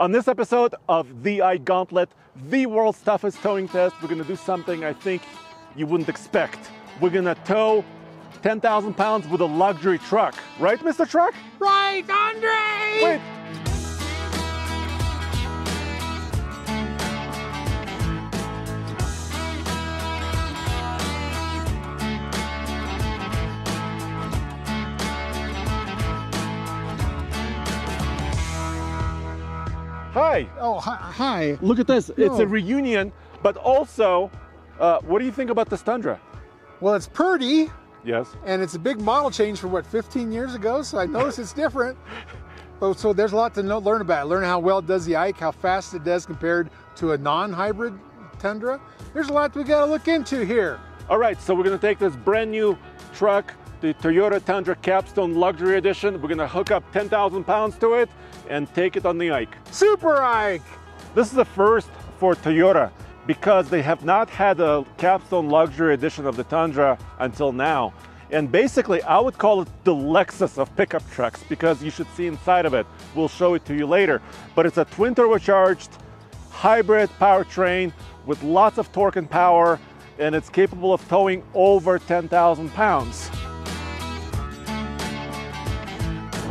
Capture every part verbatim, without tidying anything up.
On this episode of The Ike Gauntlet, the world's toughest towing test, we're gonna do something I think you wouldn't expect. We're gonna tow ten thousand pounds with a luxury truck. Right, Mister Truck? Right, Andre! Wait! Hi. Oh, hi, hi. Look at this. No. It's a reunion, but also, uh, what do you think about this Tundra? Well, it's pretty. Yes. And it's a big model change from, what, fifteen years ago? So I noticed it's different. But, so there's a lot to know, learn about it. Learn how well it does the Ike, how fast it does compared to a non-hybrid Tundra. There's a lot we got to look into here. All right, so we're going to take this brand new truck, the Toyota Tundra Capstone Luxury Edition. We're gonna hook up ten thousand pounds to it and take it on the Ike. Super Ike! This is the first for Toyota because they have not had a Capstone Luxury Edition of the Tundra until now. And basically, I would call it the Lexus of pickup trucks because you should see inside of it. We'll show it to you later. But it's a twin turbocharged hybrid powertrain with lots of torque and power, and it's capable of towing over ten thousand pounds.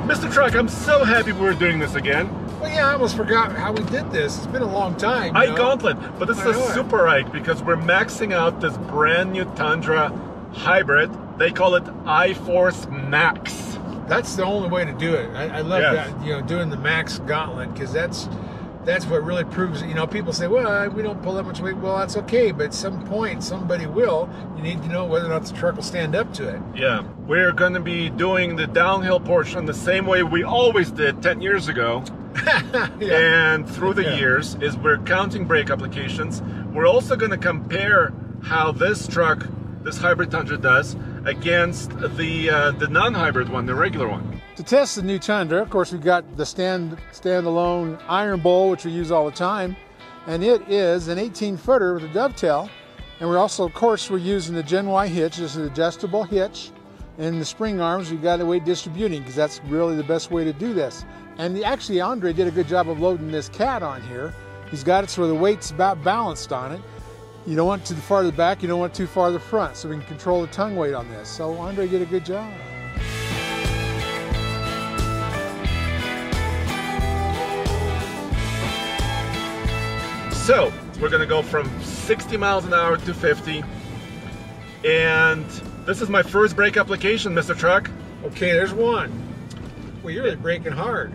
Mister Truck, I'm so happy we're doing this again. Well, yeah, I almost forgot how we did this. It's been a long time. Ike Gauntlet, but this is a super Ike because we're maxing out this brand new Tundra hybrid. They call it iForce Max. That's the only way to do it. I, I love yes. that, you know, doing the Max Gauntlet because that's that's what really proves it. You know, people say, well, we don't pull that much weight. Well, that's okay, but at some point, somebody will. You need to know whether or not the truck will stand up to it. Yeah. We're going to be doing the downhill portion the same way we always did ten years ago. yeah. And through the yeah. years, is we're counting brake applications. We're also going to compare how this truck, this hybrid Tundra does, against the uh, the non-hybrid one, the regular one. To test the new Tundra, of course, we've got the stand standalone Iron Bowl, which we use all the time, and it is an eighteen footer with a dovetail. And we're also, of course, we're using the Gen Y hitch. This is an adjustable hitch, and the spring arms we've got the weight distributing because that's really the best way to do this. And the, actually, Andre did a good job of loading this cat on here. He's got it so the weight's about balanced on it. You don't want it too far to the back, you don't want it too far to the front, so we can control the tongue weight on this. So Andre did a good job. So we're gonna go from sixty miles an hour to fifty. And this is my first brake application, Mister Truck. Okay, there's one. Well, you're really braking hard.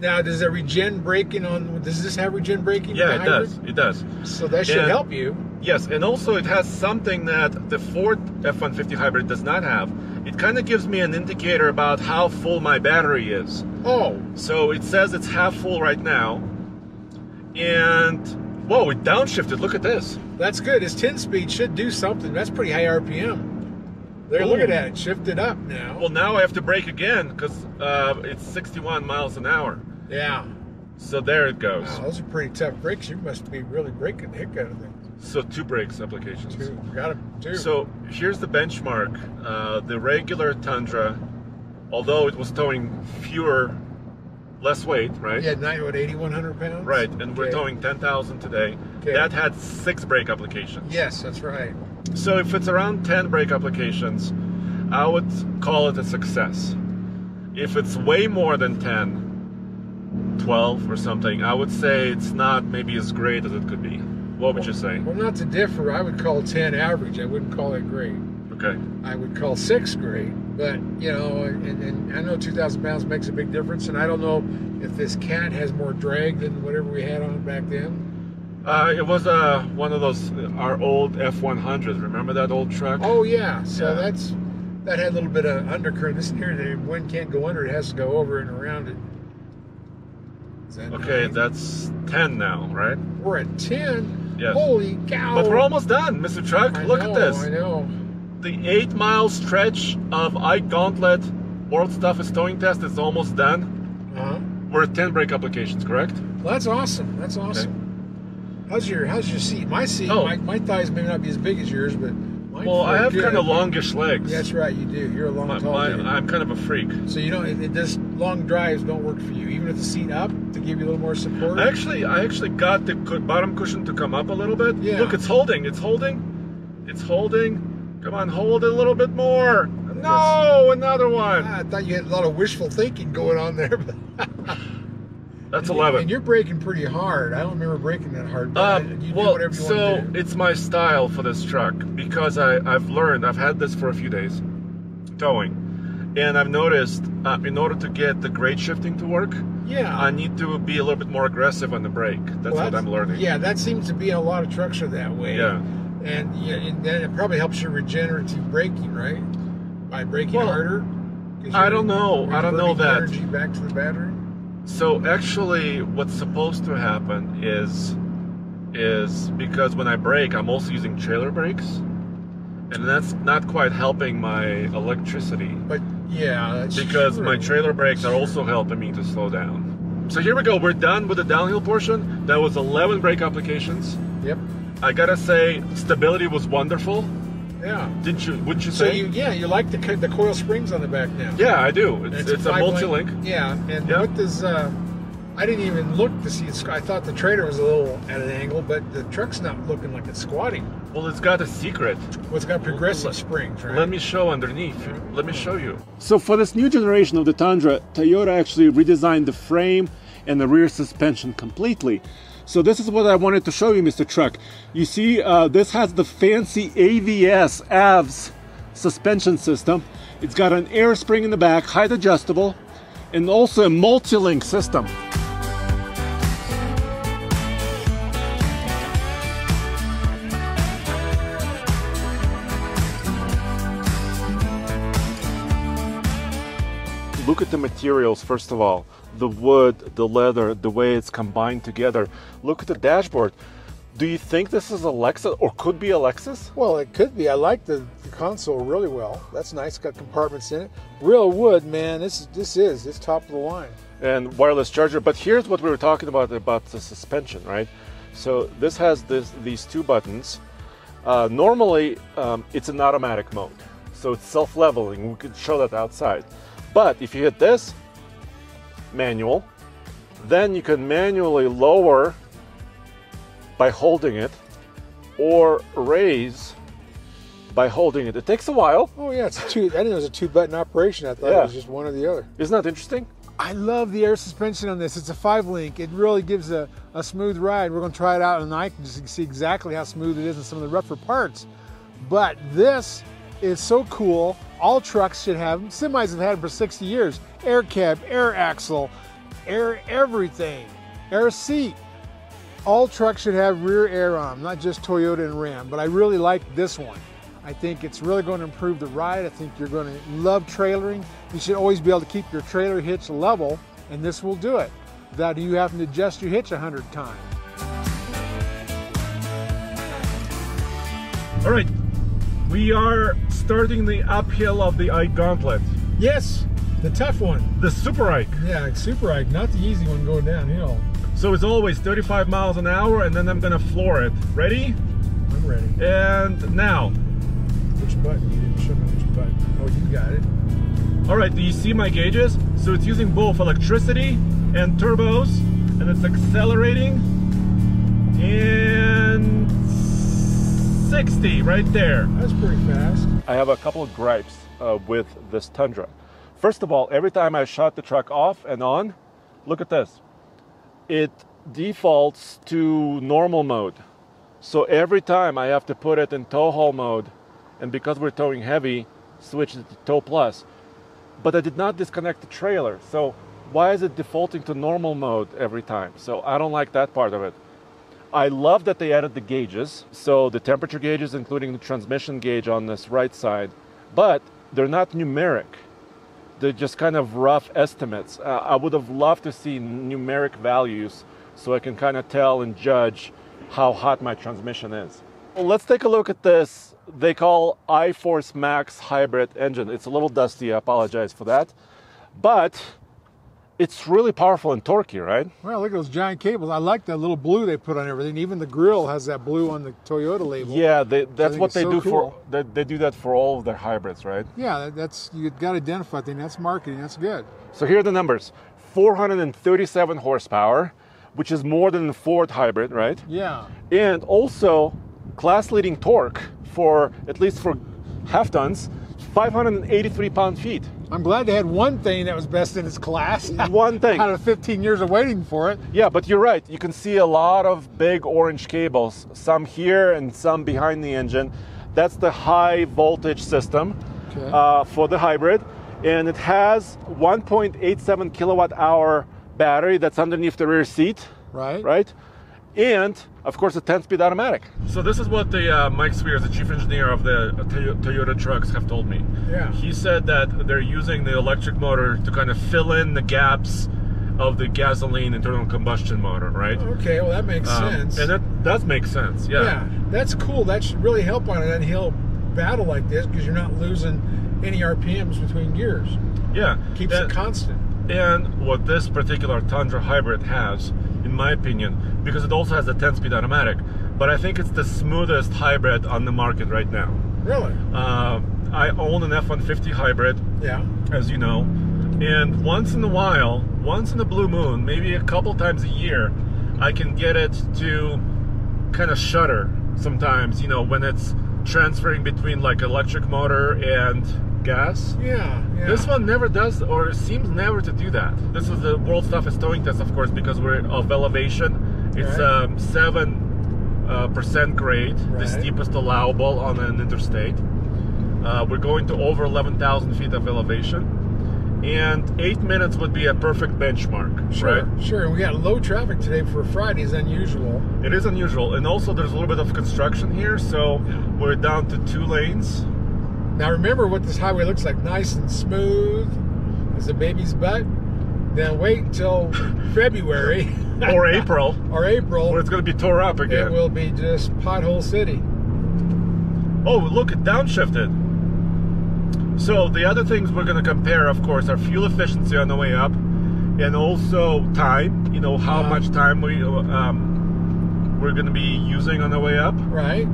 Now, does it regen braking on, does this have regen braking? Yeah, it does, it does. So that should and, help you. Yes, and also it has something that the Ford F one fifty hybrid does not have. It kind of gives me an indicator about how full my battery is. Oh. So it says it's half full right now. And, whoa, it downshifted, look at this. That's good, his ten speed should do something. That's pretty high R P M. They're Ooh. looking at it, shifted up now. Well, now I have to brake again because uh, it's sixty-one miles an hour. Yeah. So there it goes. Wow, those are pretty tough brakes. You must be really braking the heck out of things. So two brakes applications. Two, got them, two. So here's the benchmark. Uh, the regular Tundra, although it was towing fewer, less weight, right? Yeah, eighty-one hundred pounds? Right, and okay. we're towing ten thousand today. Okay. That had six brake applications. Yes, that's right. So if it's around ten brake applications, I would call it a success. If it's way more than ten, twelve or something, I would say it's not maybe as great as it could be. What would well, you say? Well, not to differ, I would call ten average. I wouldn't call it great. Okay. I would call six great, but you know, and, and I know two thousand pounds makes a big difference, and I don't know if this cat has more drag than whatever we had on it back then. Uh, it was uh, one of those, our old F one hundred, remember that old truck? Oh yeah, so yeah. that's, that had a little bit of undercurrent. This here, the wind can't go under, it has to go over and around it. That okay, nine? That's ten now, right? We're at ten? Yes. Holy cow! But we're almost done, Mister Truck, I look know, at this. I know. The eight mile stretch of Ike Gauntlet World's Toughest Towing Test is almost done. Uh-huh. We're at ten brake applications, correct? Well, that's awesome, that's awesome. Okay. How's your how's your seat? My seat, oh. my, my thighs may not be as big as yours, but Mine's well, I have good. kind of longish legs. That's right, you do. You're a long, my, tall mine, I'm kind of a freak. So you don't. It, it just long drives don't work for you, even with the seat up to give you a little more support. I actually, I actually got the bottom cushion to come up a little bit. Yeah. Look, it's holding. It's holding. It's holding. Come on, hold it a little bit more. No, another one. Ah, I thought you had a lot of wishful thinking going on there. That's and eleven. You, and you're braking pretty hard. I don't remember braking that hard. But um, you do well, whatever you so want to do. It's my style for this truck because I, I've learned, I've had this for a few days, towing, and I've noticed uh, in order to get the grade shifting to work, yeah, I need to be a little bit more aggressive on the brake. That's well, what that's, I'm learning. Yeah, that seems to be a lot of trucks are that way. Yeah, and yeah, and then it probably helps your regenerative braking, right? By braking well, harder. I don't know. I don't know that. Energy back to the battery. So actually what's supposed to happen is is because when I brake I'm also using trailer brakes, and that's not quite helping my electricity. But yeah, that's because true. my trailer brakes are also helping me to slow down. So here we go, we're done with the downhill portion. That was eleven brake applications. Yep. I gotta say stability was wonderful. Yeah. Didn't you? Wouldn't you so say? You, yeah, you like the the coil springs on the back now. Yeah, I do. It's, it's, it's a multi-link. Yeah, and yep. what does? Uh, I didn't even look to see. It's, I thought the trailer was a little at an angle, but the truck's not looking like it's squatting. Well, it's got a secret. Well, it's got progressive springs, right? Let me show underneath. Mm-hmm. Let me show you. So for this new generation of the Tundra, Toyota actually redesigned the frame and the rear suspension completely. So this is what I wanted to show you, Mister Truck. You see, uh, this has the fancy A V S, A V S suspension system. It's got an air spring in the back, height adjustable, and also a multi-link system. Look at the materials, first of all. The wood, the leather, the way it's combined together. Look at the dashboard. Do you think this is a Lexus or could be a Lexus? Well, it could be. I like the, the console really well. That's nice. Got compartments in it. Real wood, man. This this is it's top of the line. And wireless charger. But here's what we were talking about about the suspension, right? So this has this these two buttons. Uh, normally, um, it's an automatic mode, so it's self-leveling. We could show that outside. But if you hit this. Manual, then you can manually lower by holding it or raise by holding it. It takes a while. Oh yeah, it's two. I didn't know it was a two button operation. I thought yeah. it was just one or the other. Isn't that interesting? I love the air suspension on this. It's a five link. It really gives a, a smooth ride. We're going to try it out tonight and just see exactly how smooth it is in some of the rougher parts. But this is so cool. All trucks should have them. Semis have had them for sixty years. Air cab, air axle, air everything, air seat. All trucks should have rear air on them, not just Toyota and Ram, but I really like this one. I think it's really going to improve the ride. I think you're going to love trailering. You should always be able to keep your trailer hitch level, and this will do it. Without you having to adjust your hitch a hundred times. All right. We are starting the uphill of the Ike Gauntlet. Yes, the tough one. The Super Ike. Yeah, Super Ike, not the easy one going downhill. So as always, thirty-five miles an hour, and then I'm gonna floor it. Ready? I'm ready. And now. Which button? You didn't show me which button. Oh, you got it. All right, do you see my gauges? So it's using both electricity and turbos, and it's accelerating. And sixty right there. That's pretty fast. I have a couple of gripes uh, with this Tundra. First of all, every time I shut the truck off and on, look at this. It defaults to normal mode. So every time I have to put it in tow haul mode, and because we're towing heavy, switch it to tow plus. But I did not disconnect the trailer. So why is it defaulting to normal mode every time? So I don't like that part of it. I love that they added the gauges, so the temperature gauges, including the transmission gauge on this right side, but they're not numeric. They're just kind of rough estimates. Uh, I would have loved to see numeric values so I can kind of tell and judge how hot my transmission is. Well, let's take a look at this. They call iForce Max hybrid engine. It's a little dusty, I apologize for that. But It's really powerful in torque here, right? Well, look at those giant cables. I like that little blue they put on everything. Even the grill has that blue on the Toyota label. Yeah, they, that's what they so do cool. for. They, they do that for all of their hybrids, right? Yeah, that's you've got to identify thing. That's marketing. That's good. So here are the numbers: four hundred thirty-seven horsepower, which is more than the Ford hybrid, right? Yeah. And also, class-leading torque for at least for half tons, five hundred eighty-three pound-feet. I'm glad they had one thing that was best in its class. One thing. Out of fifteen years of waiting for it. Yeah, but you're right. You can see a lot of big orange cables, some here and some behind the engine. That's the high voltage system okay. uh, for the hybrid. And it has one point eight seven kilowatt hour battery that's underneath the rear seat. Right. Right. And, of course, a ten-speed automatic. So this is what the uh, Mike Sweers, the chief engineer of the Toyota trucks, have told me. Yeah. He said that they're using the electric motor to kind of fill in the gaps of the gasoline internal combustion motor, right? Okay, well, that makes um, sense. And that does make sense, yeah. Yeah, that's cool. That should really help on an uphill battle like this because you're not losing any R P Ms between gears. Yeah. Keeps and, it constant. And what this particular Tundra hybrid has, in my opinion, because it also has a ten-speed automatic, but I think it's the smoothest hybrid on the market right now. Really? Uh, I own an F one fifty hybrid, yeah, as you know, and once in a while, once in a blue moon, maybe a couple times a year, I can get it to kind of shudder sometimes, you know, when it's transferring between like electric motor and gas. Yeah, yeah. This one never does, or seems never to do that. This is the world's toughest towing test, of course, because we're of elevation. It's right. um, seven uh, percent grade, right. The steepest allowable on an interstate. Uh, we're going to over eleven thousand feet of elevation, and eight minutes would be a perfect benchmark. Sure, right? Sure. We got low traffic today for Friday. It's unusual. It is unusual, and also there's a little bit of construction here, so we're down to two lanes. Now remember what this highway looks like, nice and smooth as a baby's butt. Then wait until February. Or April. Or April. Where it's going to be tore up again. It will be just pothole city. Oh, look, it downshifted. So the other things we're going to compare, of course, are fuel efficiency on the way up. And also time, you know, how um, much time we, um, we're going to be using on the way up. Right.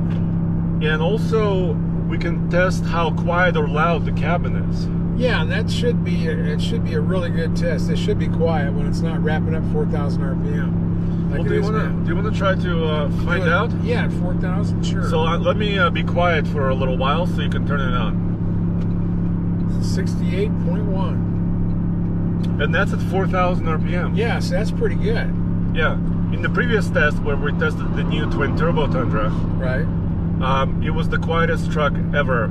And also, we can test how quiet or loud the cabin is. Yeah, and that should be a, it should be a really good test. It should be quiet when it's not wrapping up four thousand R P M. Like well, do you wanna now. do you wanna try to uh, find it, out? Yeah, four thousand, sure. So uh, let me uh, be quiet for a little while so you can turn it on. sixty-eight point one. And that's at four thousand R P M. Yeah, so that's pretty good. Yeah. In the previous test where we tested the new twin turbo Tundra. Right. Um, it was the quietest truck ever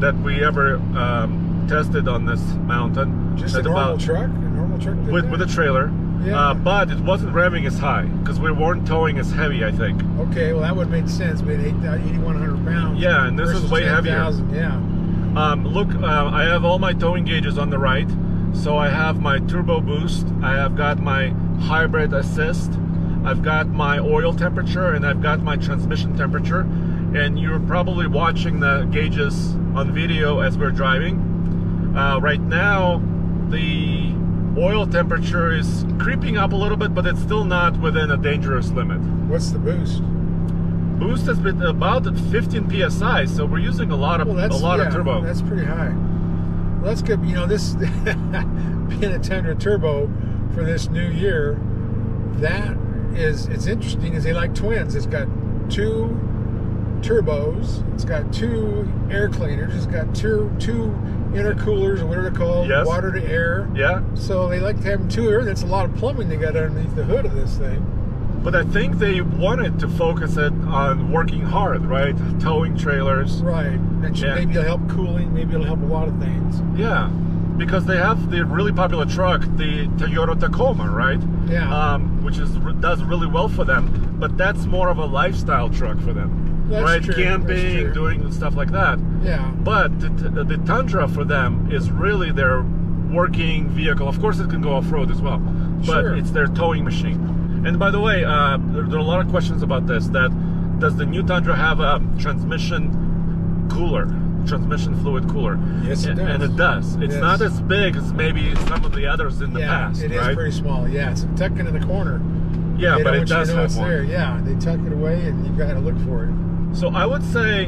that we ever um, tested on this mountain. Just a normal about, truck? A normal truck? With, with a trailer. Yeah. Uh, but it wasn't revving as high because we weren't towing as heavy, I think. Okay, well that would make sense. We had eight thousand one hundred pounds. Yeah, and this is way heavier. Yeah. Um, look, uh, I have all my towing gauges on the right. So I have my turbo boost. I have got my hybrid assist. I've got my oil temperature and I've got my transmission temperature. And you're probably watching the gauges on video as we're driving. Uh, right now, the oil temperature is creeping up a little bit, but it's still not within a dangerous limit. What's the boost? Boost has been about fifteen P S I, so we're using a lot of well, a lot yeah, of turbo. That's pretty high. Well, that's good. You know, this being a Tundra turbo for this new year, that is it's interesting. Is they like twins? It's got two turbos, it's got two air cleaners, it's got two two intercoolers or whatever they're called, yes. Water to air. Yeah. So they like to have them two air. That's a lot of plumbing they got underneath the hood of this thing. But I think they wanted to focus it on working hard, right? Towing trailers. Right. And yeah. Maybe it'll help cooling, maybe it'll help a lot of things. Yeah. Because they have the really popular truck, the Toyota Tacoma, right? Yeah. Um, which is does really well for them, but that's more of a lifestyle truck for them. That's right, true. Camping, doing stuff like that. Yeah. But the, the Tundra for them is really their working vehicle. Of course, it can go off-road as well, but sure. It's their towing machine. And by the way, uh, there, there are a lot of questions about this. That does the new Tundra have a transmission cooler? transmission fluid cooler. Yes, it does. And it does. It's it not as big as maybe some of the others in the yeah, past, it right? is pretty small, yeah. It's tucked in the corner. Yeah, they but it does you know have one. There. Yeah, they tuck it away and you've got to look for it. So I would say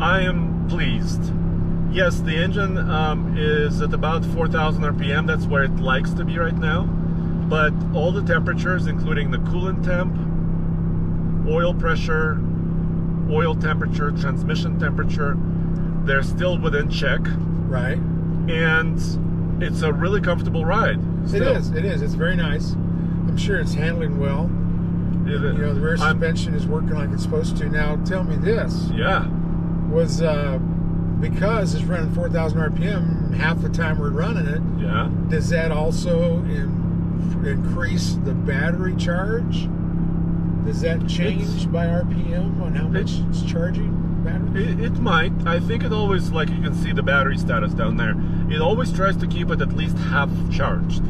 I am pleased. Yes, the engine um, is at about four thousand R P M. That's where it likes to be right now. But all the temperatures, including the coolant temp, oil pressure, oil temperature, transmission temperature, they're still within check. Right. And it's a really comfortable ride. Still. It is. It is. It's very nice. I'm sure it's handling well. It is. You know, the rear suspension I'm, is working like it's supposed to. Now, tell me this. Yeah. Was uh, because it's running four thousand R P M half the time we're running it. Yeah. Does that also in increase the battery charge? Does that change it's, by R P M on how much it, it's charging battery? It, it might. I think it always, like you can see the battery status down there. It always tries to keep it at least half charged.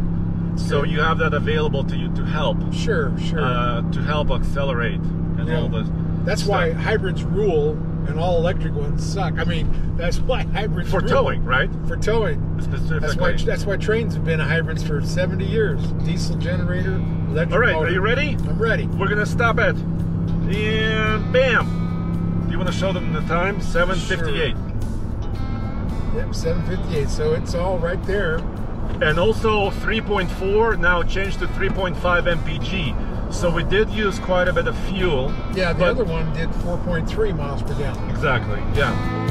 So you have that available to you to help. Sure, sure. Uh, to help accelerate and yeah. all this. That's stuff. Why hybrids rule and all electric ones suck. I mean, that's why hybrids for rule. towing, right? For towing, specifically. That's why that's why trains have been hybrids for seventy years. Diesel generator, electric. All right, motor. Are you ready? I'm ready. We're gonna stop it, and bam! Do you want to show them the time? Seven fifty-eight. Sure. Yep, seven fifty-eight. So it's all right there. And also three point four now changed to three point five M P G. So we did use quite a bit of fuel. Yeah, the other one did four point three miles per gallon. Exactly, yeah.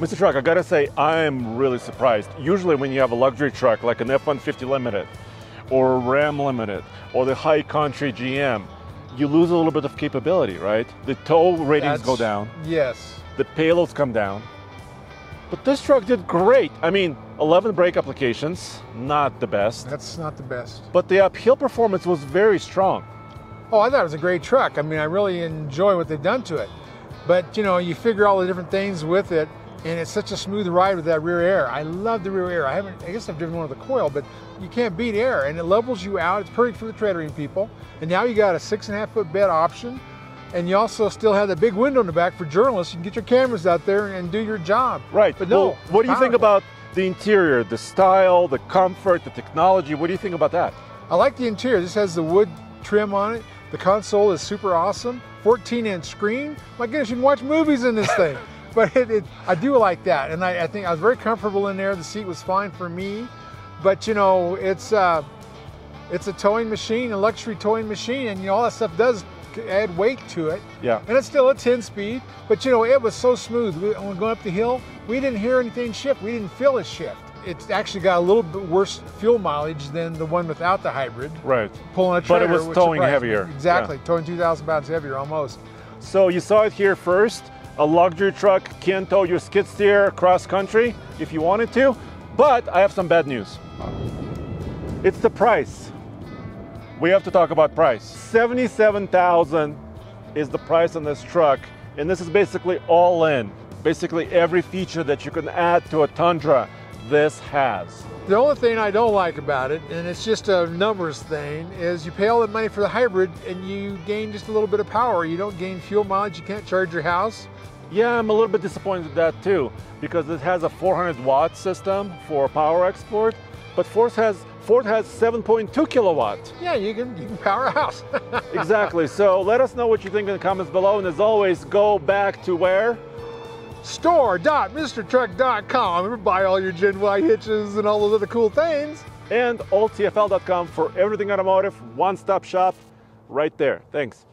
Mister Truck, I gotta say, I'm really surprised. Usually when you have a luxury truck like an F one fifty Limited or a Ram Limited or the High Country G M, you lose a little bit of capability, right? The tow ratings That's, go down. Yes. The payloads come down. But this truck did great. I mean, eleven brake applications, not the best. That's not the best. But the uphill performance was very strong. Oh, I thought it was a great truck. I mean, I really enjoy what they've done to it. But, you know, you figure all the different things with it. And it's such a smooth ride with that rear air. I love the rear air. I haven't, I guess I've driven one with a coil, but you can't beat air and it levels you out. It's perfect for the trailering people. And now you got a six and a half foot bed option. And you also still have that big window in the back for journalists. You can get your cameras out there and do your job. Right, but no. Well, what do you powerful. think about the interior, the style, the comfort, the technology? What do you think about that? I like the interior. This has the wood trim on it. The console is super awesome. fourteen inch screen. My goodness, you can watch movies in this thing. But it, it, I do like that, and I, I think I was very comfortable in there. The seat was fine for me, but you know, it's uh, it's a towing machine, a luxury towing machine, and you know, all that stuff does add weight to it. Yeah. And it's still a ten speed, but you know, it was so smooth. We, when going up the hill, we didn't hear anything shift. We didn't feel it shift. It's actually got a little bit worse fuel mileage than the one without the hybrid. Right. Pulling a trailer, but it was towing heavier. Exactly, yeah. Towing two thousand pounds heavier almost. So you saw it here first. A luxury truck can tow your skid steer across country if you wanted to, but I have some bad news. It's the price. We have to talk about price. seventy-seven thousand dollars is the price on this truck, and this is basically all in. Basically every feature that you can add to a Tundra, this has. The only thing I don't like about it, and it's just a numbers thing, is you pay all that money for the hybrid and you gain just a little bit of power. You don't gain fuel mileage, you can't charge your house. Yeah, I'm a little bit disappointed with that too, because it has a four hundred watt system for power export, but Ford has Ford has seven point two kilowatt. Yeah, you can you can power a house. Exactly. So let us know what you think in the comments below, and as always, go back to where? store dot mister truck dot com and buy all your Gen Y hitches and all those other cool things. And old T F L dot com for everything automotive, one-stop shop right there. Thanks.